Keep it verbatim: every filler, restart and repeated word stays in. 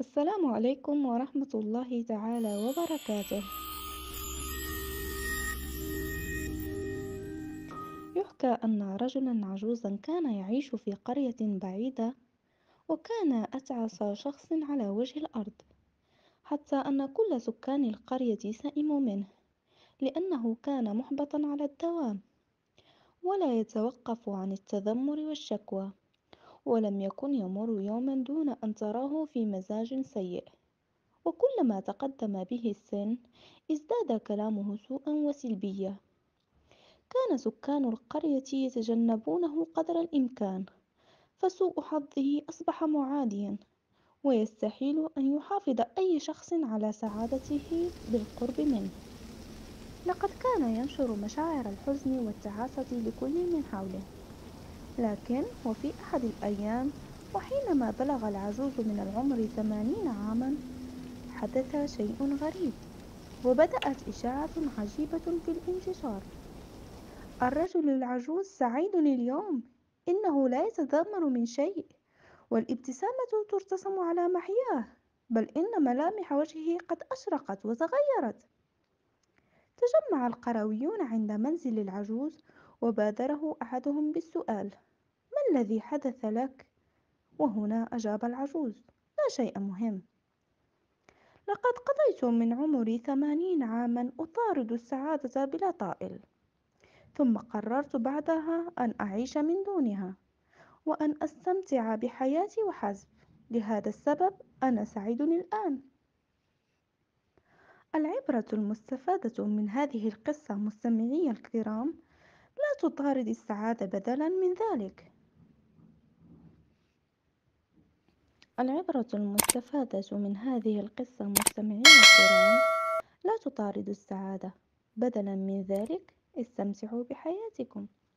السلام عليكم ورحمة الله تعالى وبركاته. يحكى أن رجلا عجوزا كان يعيش في قرية بعيدة، وكان أتعس شخص على وجه الأرض، حتى أن كل سكان القرية سئموا منه لأنه كان محبطا على الدوام ولا يتوقف عن التذمر والشكوى، ولم يكن يمر يوما دون أن تراه في مزاج سيء، وكلما تقدم به السن ازداد كلامه سوءا وسلبية. كان سكان القرية يتجنبونه قدر الإمكان، فسوء حظه أصبح معاديا، ويستحيل أن يحافظ أي شخص على سعادته بالقرب منه. لقد كان ينشر مشاعر الحزن والتعاسة لكل من حوله، لكن وفي أحد الأيام وحينما بلغ العجوز من العمر ثمانين عاما حدث شيء غريب، وبدأت إشاعة عجيبة في الانتشار: الرجل العجوز سعيد اليوم، إنه لا يتذمر من شيء، والابتسامة ترتسم على محياه، بل إن ملامح وجهه قد أشرقت وتغيرت. تجمع القرويون عند منزل العجوز، وبادره أحدهم بالسؤال: ما الذي حدث لك؟ وهنا أجاب العجوز: لا شيء مهم، لقد قضيت من عمري ثمانين عاما أطارد السعادة بلا طائل، ثم قررت بعدها أن أعيش من دونها وأن أستمتع بحياتي وحسب، لهذا السبب أنا سعيد الآن. العبرة المستفادة من هذه القصة مستمعي الكرام: لا تطارد السعادة بدلا من ذلك. العبرة المستفادة من هذه القصة مستمعين الكرام: لا تطارد السعادة بدلا من ذلك، استمتعوا بحياتكم.